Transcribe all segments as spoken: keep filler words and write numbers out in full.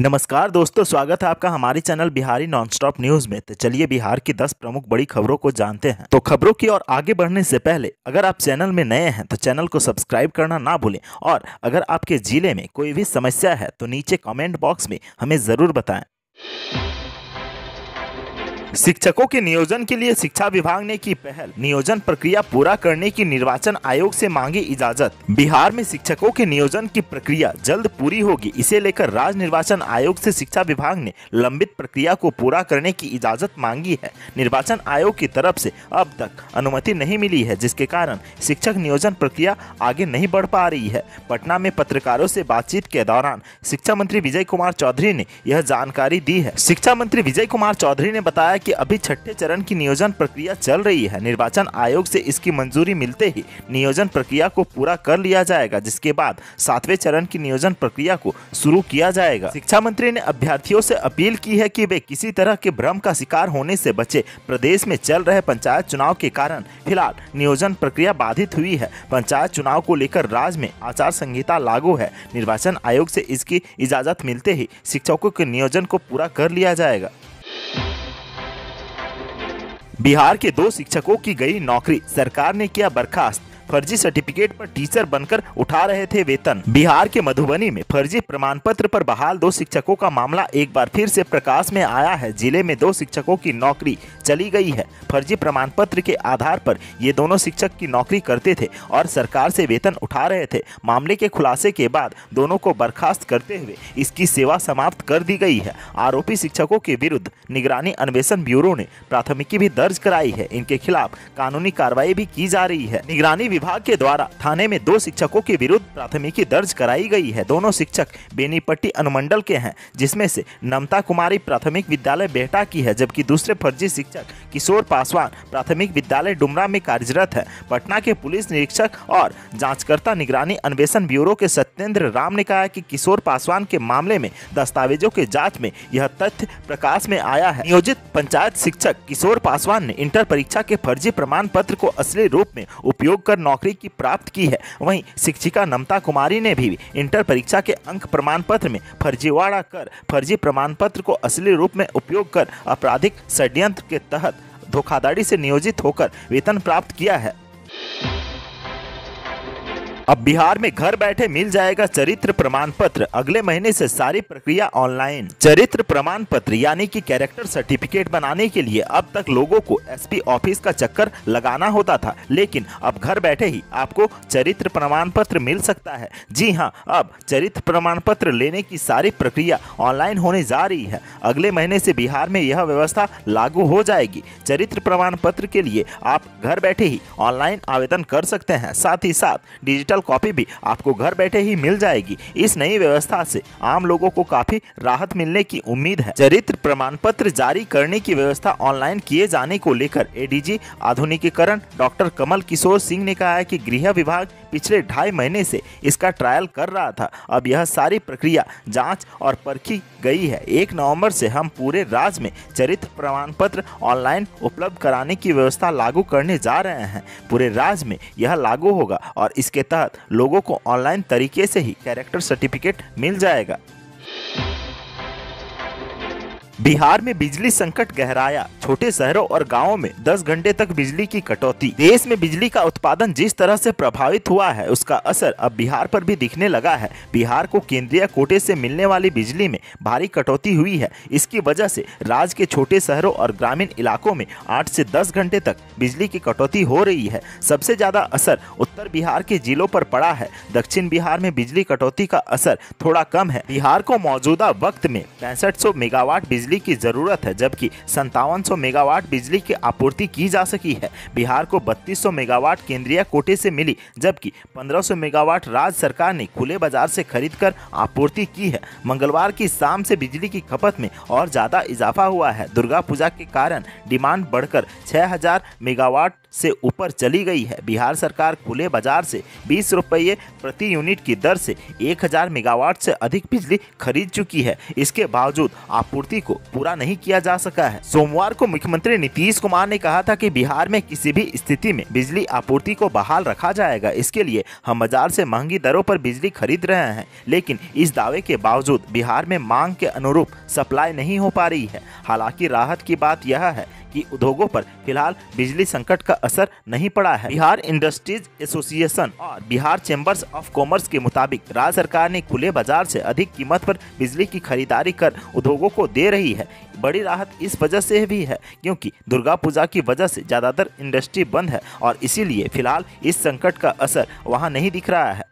नमस्कार दोस्तों, स्वागत है आपका हमारे चैनल बिहारी नॉनस्टॉप न्यूज़ में। तो चलिए बिहार की दस प्रमुख बड़ी खबरों को जानते हैं। तो खबरों की ओर आगे बढ़ने से पहले अगर आप चैनल में नए हैं तो चैनल को सब्सक्राइब करना ना भूलें, और अगर आपके जिले में कोई भी समस्या है तो नीचे कमेंट बॉक्स में हमें ज़रूर बताएं। शिक्षकों के नियोजन के लिए शिक्षा विभाग ने की पहल, नियोजन प्रक्रिया पूरा करने की निर्वाचन आयोग से मांगी इजाजत। बिहार में शिक्षकों के नियोजन की प्रक्रिया जल्द पूरी होगी, इसे लेकर राज्य निर्वाचन आयोग से शिक्षा विभाग ने लंबित प्रक्रिया को पूरा करने की इजाजत मांगी है। निर्वाचन आयोग की तरफ से अब तक अनुमति नहीं मिली है, जिसके कारण शिक्षक नियोजन प्रक्रिया आगे नहीं बढ़ पा रही है। पटना में पत्रकारों से बातचीत के दौरान शिक्षा मंत्री विजय कुमार चौधरी ने यह जानकारी दी है। शिक्षा मंत्री विजय कुमार चौधरी ने बताया कि अभी छठे चरण की नियोजन प्रक्रिया चल रही है। निर्वाचन आयोग से इसकी मंजूरी मिलते ही नियोजन प्रक्रिया को पूरा कर लिया जाएगा, जिसके बाद सातवें चरण की नियोजन प्रक्रिया को शुरू किया जाएगा। शिक्षा मंत्री ने अभ्यर्थियों से अपील की है कि वे किसी तरह के भ्रम का शिकार होने से बचे। प्रदेश में चल रहे पंचायत चुनाव के कारण फिलहाल नियोजन प्रक्रिया बाधित हुई है। पंचायत चुनाव को लेकर राज्य में आचार संहिता लागू है। निर्वाचन आयोग से इसकी इजाजत मिलते ही शिक्षकों के नियोजन को पूरा कर लिया जाएगा। बिहार के दो शिक्षकों की गई नौकरी, सरकार ने किया बर्खास्त। फर्जी सर्टिफिकेट पर टीचर बनकर उठा रहे थे वेतन। बिहार के मधुबनी में फर्जी प्रमाण पत्र पर बहाल दो शिक्षकों का मामला एक बार फिर से प्रकाश में आया है। जिले में दो शिक्षकों की नौकरी चली गई है। फर्जी प्रमाण पत्र के आधार पर ये दोनों शिक्षक की नौकरी करते थे और सरकार से वेतन उठा रहे थे। मामले के खुलासे के बाद दोनों को बर्खास्त करते हुए इसकी सेवा समाप्त कर दी गई है। आरोपी शिक्षकों के विरुद्ध निगरानी अन्वेषण ब्यूरो ने प्राथमिकी भी दर्ज कराई है। इनके खिलाफ कानूनी कार्रवाई भी की जा रही है। निगरानी विभाग के द्वारा थाने में दो शिक्षकों के विरुद्ध प्राथमिकी दर्ज कराई गई है। दोनों शिक्षक बेनीपट्टी अनुमंडल के हैं, जिसमें से नमता कुमारी प्राथमिक विद्यालय बेहटा की है, जबकि दूसरे फर्जी शिक्षक किशोर पासवान प्राथमिक विद्यालय डुमरा में कार्यरत है। पटना के पुलिस निरीक्षक और जांचकर्ता निगरानी अन्वेषण ब्यूरो के सत्येंद्र राम ने कहा कि किशोर पासवान के मामले में दस्तावेजों के जाँच में यह तथ्य प्रकाश में आया है। नियोजित पंचायत शिक्षक किशोर पासवान ने इंटर परीक्षा के फर्जी प्रमाण पत्र को असली रूप में उपयोग कर नौकरी की प्राप्त की है। वहीं शिक्षिका नमता कुमारी ने भी इंटर परीक्षा के अंक प्रमाण पत्र में फर्जीवाड़ा कर फर्जी प्रमाण पत्र को असली रूप में उपयोग कर आपराधिक षड्यंत्र के तहत धोखाधड़ी से नियोजित होकर वेतन प्राप्त किया है। अब बिहार में घर बैठे मिल जाएगा चरित्र प्रमाण पत्र, अगले महीने से सारी प्रक्रिया ऑनलाइन। चरित्र प्रमाण पत्र यानी कि कैरेक्टर सर्टिफिकेट बनाने के लिए अब तक लोगों को एसपी ऑफिस का चक्कर लगाना होता था, लेकिन अब घर बैठे ही आपको चरित्र प्रमाण पत्र मिल सकता है। जी हां, अब चरित्र प्रमाण पत्र लेने की सारी प्रक्रिया ऑनलाइन होने जा रही है। अगले महीने से बिहार में यह व्यवस्था लागू हो जाएगी। चरित्र प्रमाण पत्र के लिए आप घर बैठे ही ऑनलाइन आवेदन कर सकते हैं, साथ ही साथ डिजिटल कॉपी भी आपको घर बैठे ही मिल जाएगी। इस नई व्यवस्था से आम लोगों को काफी राहत मिलने की उम्मीद है। चरित्र प्रमाण पत्र जारी करने की व्यवस्था ऑनलाइन किए जाने को लेकर एडीजी आधुनिकीकरण डॉक्टर कमल किशोर सिंह ने कहा है कि गृह विभाग पिछले ढाई महीने से इसका ट्रायल कर रहा था। अब यह सारी प्रक्रिया जांच और परखी गई है। एक नवंबर से हम पूरे राज्य में चरित्र प्रमाण पत्र ऑनलाइन उपलब्ध कराने की व्यवस्था लागू करने जा रहे हैं। पूरे राज्य में यह लागू होगा और इसके तहत लोगों को ऑनलाइन तरीके से ही कैरेक्टर सर्टिफिकेट मिल जाएगा। बिहार में बिजली संकट गहराया, छोटे शहरों और गांवों में दस घंटे तक बिजली की कटौती। देश में बिजली का उत्पादन जिस तरह से प्रभावित हुआ है, उसका असर अब बिहार पर भी दिखने लगा है। बिहार को केंद्रीय कोटे से मिलने वाली बिजली में भारी कटौती हुई है। इसकी वजह से राज्य के छोटे शहरों और ग्रामीण इलाकों में आठ से दस घंटे तक बिजली की कटौती हो रही है। सबसे ज्यादा असर उत्तर बिहार के जिलों पर पड़ा है। दक्षिण बिहार में बिजली कटौती का असर थोड़ा कम है। बिहार को मौजूदा वक्त में पैंसठ सौ मेगावाट बिजली की जरूरत है, जबकि संतावन सौ मेगावाट बिजली की आपूर्ति की जा सकी है। बिहार को बत्तीस सौ मेगावाट केंद्रीय कोटे से मिली, जबकि पंद्रह सौ मेगावाट राज्य सरकार ने खुले बाजार से खरीदकर आपूर्ति की है। मंगलवार की शाम से बिजली की खपत में और ज्यादा इजाफा हुआ है। दुर्गा पूजा के कारण डिमांड बढ़कर छह हजार मेगावाट से ऊपर चली गई है। बिहार सरकार खुले बाजार से बीस रुपये प्रति यूनिट की दर से एक हजार मेगावाट से अधिक बिजली खरीद चुकी है। इसके बावजूद आपूर्ति को पूरा नहीं किया जा सका है। सोमवार को मुख्यमंत्री नीतीश कुमार ने कहा था कि बिहार में किसी भी स्थिति में बिजली आपूर्ति को बहाल रखा जाएगा। इसके लिए हम बाजार से महंगी दरों पर बिजली खरीद रहे हैं, लेकिन इस दावे के बावजूद बिहार में मांग के अनुरूप सप्लाई नहीं हो पा रही है। हालांकि राहत की बात यह है कि उद्योगों पर फिलहाल बिजली संकट का असर नहीं पड़ा है। बिहार इंडस्ट्रीज एसोसिएशन और बिहार चैंबर्स ऑफ कॉमर्स के मुताबिक राज्य सरकार ने खुले बाजार से अधिक कीमत पर बिजली की खरीदारी कर उद्योगों को दे रही है। बड़ी राहत इस वजह से भी है क्योंकि दुर्गा पूजा की वजह से ज्यादातर इंडस्ट्री बंद है और इसीलिए फिलहाल इस संकट का असर वहाँ नहीं दिख रहा है।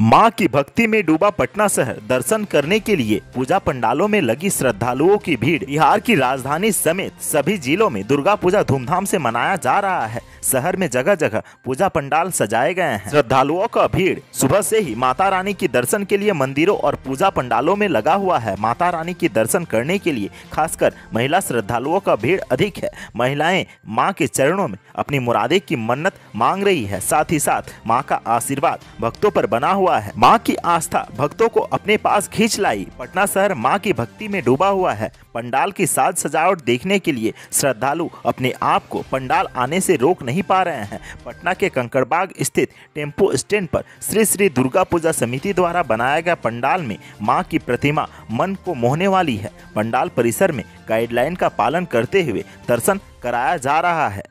मां की भक्ति में डूबा पटना शहर, दर्शन करने के लिए पूजा पंडालों में लगी श्रद्धालुओं की भीड़। बिहार की राजधानी समेत सभी जिलों में दुर्गा पूजा धूमधाम से मनाया जा रहा है। शहर में जगह जगह पूजा पंडाल सजाए गए हैं। श्रद्धालुओं का भीड़ सुबह से ही माता रानी के दर्शन के लिए मंदिरों और पूजा पंडालों में लगा हुआ है। माता रानी के दर्शन करने के लिए खासकर महिला श्रद्धालुओं का भीड़ अधिक है। महिलाएं माँ के चरणों में अपनी मुरादे की मन्नत मांग रही है, साथ ही साथ माँ का आशीर्वाद भक्तों पर बना हुआ है। माँ की आस्था भक्तों को अपने पास खींच लाई। पटना शहर माँ की भक्ति में डूबा हुआ है। पंडाल की साज सजावट देखने के लिए श्रद्धालु अपने आप को पंडाल आने से रोक नहीं पा रहे हैं। पटना के कंकड़बाग स्थित टेम्पो स्टैंड पर श्री श्री दुर्गा पूजा समिति द्वारा बनाया गया पंडाल में मां की प्रतिमा मन को मोहने वाली है। पंडाल परिसर में गाइडलाइन का पालन करते हुए दर्शन कराया जा रहा है।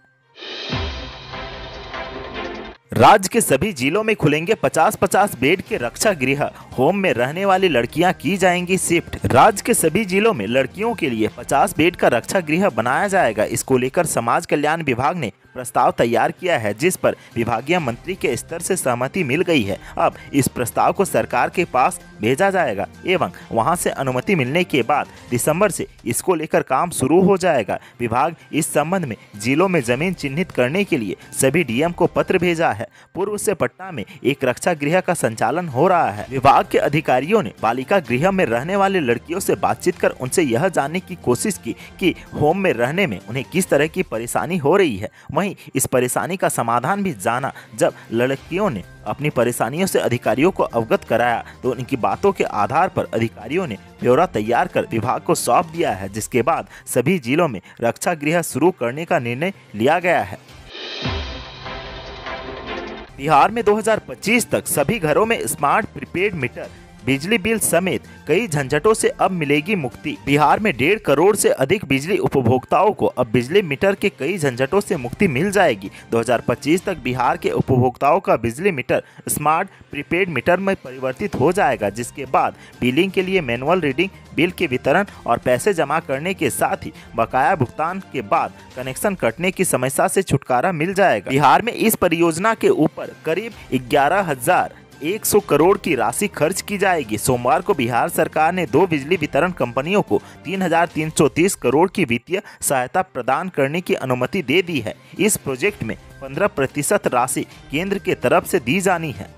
राज्य के सभी जिलों में खुलेंगे पचास पचास बेड के रक्षा गृह। होम में रहने वाली लड़कियां की जाएंगी शिफ्ट। राज्य के सभी जिलों में लड़कियों के लिए पचास बेड का रक्षा गृह बनाया जाएगा। इसको लेकर समाज कल्याण विभाग ने प्रस्ताव तैयार किया है, जिस पर विभागीय मंत्री के स्तर से सहमति मिल गई है। अब इस प्रस्ताव को सरकार के पास भेजा जाएगा एवं वहां से अनुमति मिलने के बाद दिसंबर से इसको लेकर काम शुरू हो जाएगा। विभाग इस संबंध में जिलों में जमीन चिन्हित करने के लिए सभी डीएम को पत्र भेजा है। पूर्व से पटना में एक रक्षा गृह का संचालन हो रहा है। विभाग के अधिकारियों ने बालिका गृह में रहने वाली लड़कियों से बातचीत कर उनसे यह जानने की कोशिश की कि होम में रहने में उन्हें किस तरह की परेशानी हो रही है। इस परेशानी का समाधान भी जाना। जब लड़कियों ने अपनी परेशानियों से अधिकारियों को अवगत कराया तो उनकी बातों के आधार पर अधिकारियों ने ब्यौरा तैयार कर विभाग को सौंप दिया है, जिसके बाद सभी जिलों में रक्षा गृह शुरू करने का निर्णय लिया गया है। बिहार में दो हज़ार पच्चीस तक सभी घरों में स्मार्ट प्रीपेड मीटर, बिजली बिल समेत कई झंझटों से अब मिलेगी मुक्ति। बिहार में डेढ़ करोड़ से अधिक बिजली उपभोक्ताओं को अब बिजली मीटर के कई झंझटों से मुक्ति मिल जाएगी। दो हज़ार पच्चीस तक बिहार के उपभोक्ताओं का बिजली मीटर स्मार्ट प्रीपेड मीटर में परिवर्तित हो जाएगा, जिसके बाद बिलिंग के लिए मैनुअल रीडिंग, बिल के वितरण और पैसे जमा करने के साथ ही बकाया भुगतान के बाद कनेक्शन कटने की समस्या से छुटकारा मिल जाएगा। बिहार में इस परियोजना के ऊपर करीब ग्यारह हजार एक सौ करोड़ की राशि खर्च की जाएगी। सोमवार को बिहार सरकार ने दो बिजली वितरण कंपनियों को तीन हजार तीन सौ तीस करोड़ की वित्तीय सहायता प्रदान करने की अनुमति दे दी है। इस प्रोजेक्ट में पंद्रह प्रतिशत राशि केंद्र के तरफ से दी जानी है।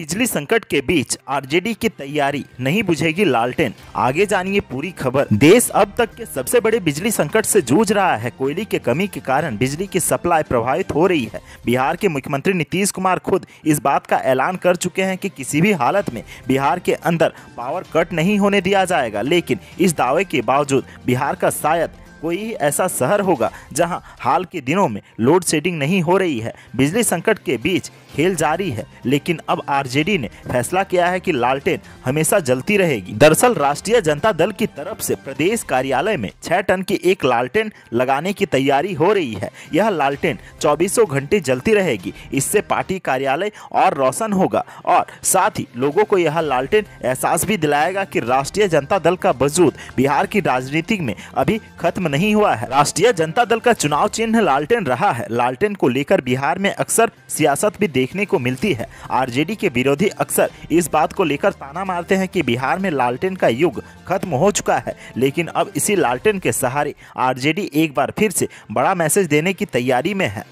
बिजली संकट के बीच आरजेडी की तैयारी, नहीं बुझेगी लालटेन। आगे जानिए पूरी खबर। देश अब तक के सबसे बड़े बिजली संकट से जूझ रहा है। कोयले की कमी के कारण बिजली की सप्लाई प्रभावित हो रही है। बिहार के मुख्यमंत्री नीतीश कुमार खुद इस बात का ऐलान कर चुके हैं कि किसी भी हालत में बिहार के अंदर पावर कट नहीं होने दिया जाएगा। लेकिन इस दावे के बावजूद बिहार का शायद कोई ही ऐसा शहर होगा जहां हाल के दिनों में लोड शेडिंग नहीं हो रही है। बिजली संकट के बीच खेल जारी है, लेकिन अब आरजेडी ने फैसला किया है कि लालटेन हमेशा जलती रहेगी। दरअसल राष्ट्रीय जनता दल की तरफ से प्रदेश कार्यालय में छह टन की एक लालटेन लगाने की तैयारी हो रही है। यह लालटेन चौबीसों घंटे जलती रहेगी। इससे पार्टी कार्यालय और रोशन होगा और साथ ही लोगों को यह लालटेन एहसास भी दिलाएगा कि राष्ट्रीय जनता दल का वजूद बिहार की राजनीति में अभी खत्म नहीं हुआ है। राष्ट्रीय जनता दल का चुनाव चिन्ह लालटेन रहा है। लालटेन को लेकर बिहार में अक्सर सियासत भी देखने को मिलती है। आरजेडी के विरोधी अक्सर इस बात को लेकर ताना मारते हैं कि बिहार में लालटेन का युग खत्म हो चुका है, लेकिन अब इसी लालटेन के सहारे आरजेडी एक बार फिर से बड़ा मैसेज देने की तैयारी में है।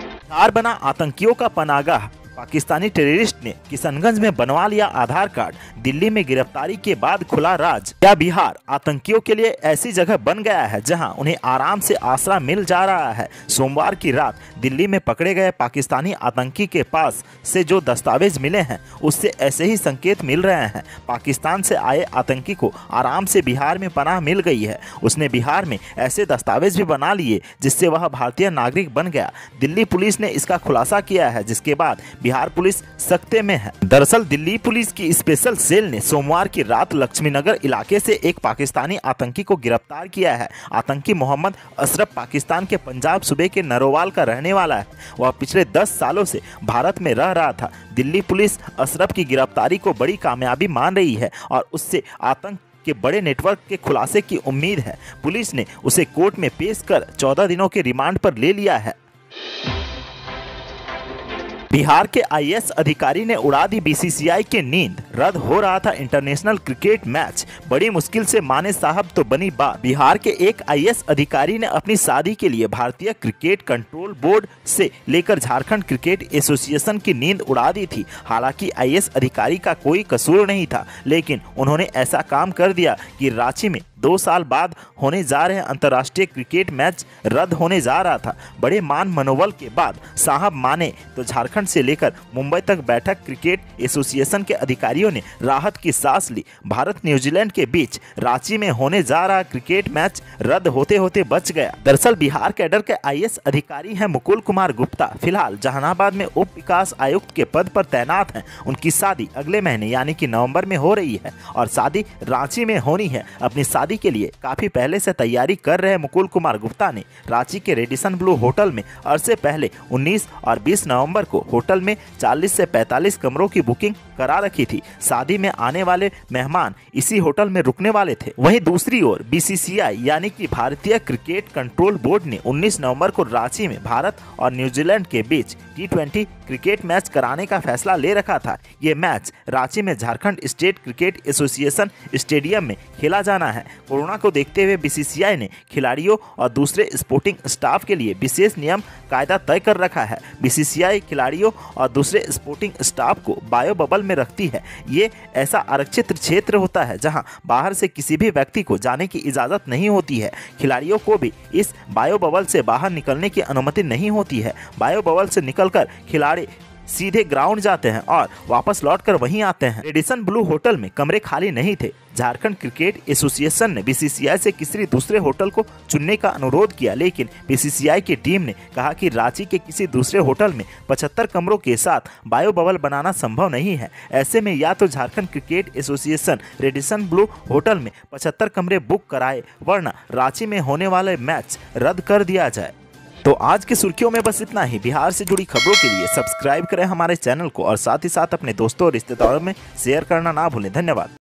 बिहार बना आतंकियों का पनागाह। पाकिस्तानी टेररिस्ट ने किशनगंज में बनवा लिया आधार कार्ड, दिल्ली में गिरफ्तारी के बाद खुला राज। क्या बिहार आतंकियों के लिए ऐसी जगह बन गया है जहां उन्हें आराम से आसरा मिल जा रहा है? सोमवार की रात दिल्ली में पकड़े गए पाकिस्तानी आतंकी के पास से जो दस्तावेज मिले हैं उससे ऐसे ही संकेत मिल रहे हैं। पाकिस्तान से आए आतंकी को आराम से बिहार में पनाह मिल गई है। उसने बिहार में ऐसे दस्तावेज भी बना लिए जिससे वह भारतीय नागरिक बन गया। दिल्ली पुलिस ने इसका खुलासा किया है, जिसके बाद बिहार पुलिस सख्ते में है। दरअसल दिल्ली पुलिस की स्पेशल सेल ने सोमवार की रात लक्ष्मी नगर इलाके से एक पाकिस्तानी आतंकी को गिरफ्तार किया है। आतंकी मोहम्मद अशरफ पाकिस्तान के पंजाब सूबे के नरोवाल का रहने वाला है। वह पिछले दस सालों से भारत में रह रहा था। दिल्ली पुलिस अशरफ की गिरफ्तारी को बड़ी कामयाबी मान रही है और उससे आतंक के बड़े नेटवर्क के खुलासे की उम्मीद है। पुलिस ने उसे कोर्ट में पेश कर चौदह दिनों के रिमांड पर ले लिया है। बिहार के आई ए एस अधिकारी ने उड़ा दी बी सी सी आई की नींद, रद्द हो रहा था इंटरनेशनल क्रिकेट मैच। बड़ी मुश्किल से माने साहब तो बनी बात। बिहार के एक आई ए एस अधिकारी ने अपनी शादी के लिए भारतीय क्रिकेट कंट्रोल बोर्ड से लेकर झारखंड क्रिकेट एसोसिएशन की नींद उड़ा दी थी। हालांकि आई ए एस अधिकारी का कोई कसूर नहीं था, लेकिन उन्होंने ऐसा काम कर दिया कि रांची में दो साल बाद होने जा रहे अंतर्राष्ट्रीय क्रिकेट मैच रद्द होने जा रहा था। बड़े मान मनोबल के बाद साहब माने तो झारखंड से लेकर मुंबई तक बैठक क्रिकेट एसोसिएशन के अधिकारियों ने राहत की सांस ली। भारत न्यूजीलैंड के बीच रांची में होने जा रहा क्रिकेट मैच रद्द होते होते बच गया। दरअसल बिहार कैडर के आई ए एस अधिकारी हैं मुकुल कुमार गुप्ता, फिलहाल जहानाबाद में उप विकास आयुक्त के पद पर तैनात हैं। उनकी शादी अगले महीने यानी कि नवम्बर में हो रही है और शादी रांची में होनी है। अपनी के लिए काफी पहले से तैयारी कर रहे मुकुल कुमार गुप्ता ने रांची के रेडिसन ब्लू होटल में अरसे पहले उन्नीस और बीस नवंबर को होटल में चालीस से पैंतालीस कमरों की बुकिंग करा रखी थी। शादी में आने वाले मेहमान इसी होटल में रुकने वाले थे। वहीं दूसरी ओर बी सी सी आई यानी कि भारतीय क्रिकेट कंट्रोल बोर्ड ने उन्नीस नवंबर को रांची में भारत और न्यूजीलैंड के बीच टी ट्वेंटी क्रिकेट मैच कराने का फैसला ले रखा था। ये मैच रांची में Jharkhand state cricket association stadium में खेला जाना है। कोरोना को देखते हुए बी सी सी आई ने खिलाड़ियों और दूसरे स्पोर्टिंग स्टाफ के लिए विशेष नियम कायदा तय कर रखा है। बी सी सी आई खिलाड़ियों और दूसरे स्पोर्टिंग स्टाफ को बायो बबल में रखती है। ये ऐसा आरक्षित क्षेत्र होता है जहां बाहर से किसी भी व्यक्ति को जाने की इजाज़त नहीं होती है। खिलाड़ियों को भी इस बायो बबल से बाहर निकलने की अनुमति नहीं होती है। बायो बबल से निकलकर खिलाड़ी सीधे ग्राउंड जाते हैं और वापस लौटकर वहीं आते हैं। रेडिसन ब्लू होटल में कमरे खाली नहीं थे। झारखंड क्रिकेट एसोसिएशन ने बी सी सी आई से किसी दूसरे होटल को चुनने का अनुरोध किया, लेकिन बी सी सी आई की टीम ने कहा कि रांची के किसी दूसरे होटल में पचहत्तर कमरों के साथ बायो बबल बनाना संभव नहीं है। ऐसे में या तो Jharkhand cricket association Radisson Blu hotel में पचहत्तर कमरे बुक कराए, वरना रांची में होने वाले मैच रद्द कर दिया जाए। तो आज की सुर्खियों में बस इतना ही। बिहार से जुड़ी खबरों के लिए सब्सक्राइब करें हमारे चैनल को और साथ ही साथ अपने दोस्तों और रिश्तेदारों में शेयर करना ना भूलें। धन्यवाद।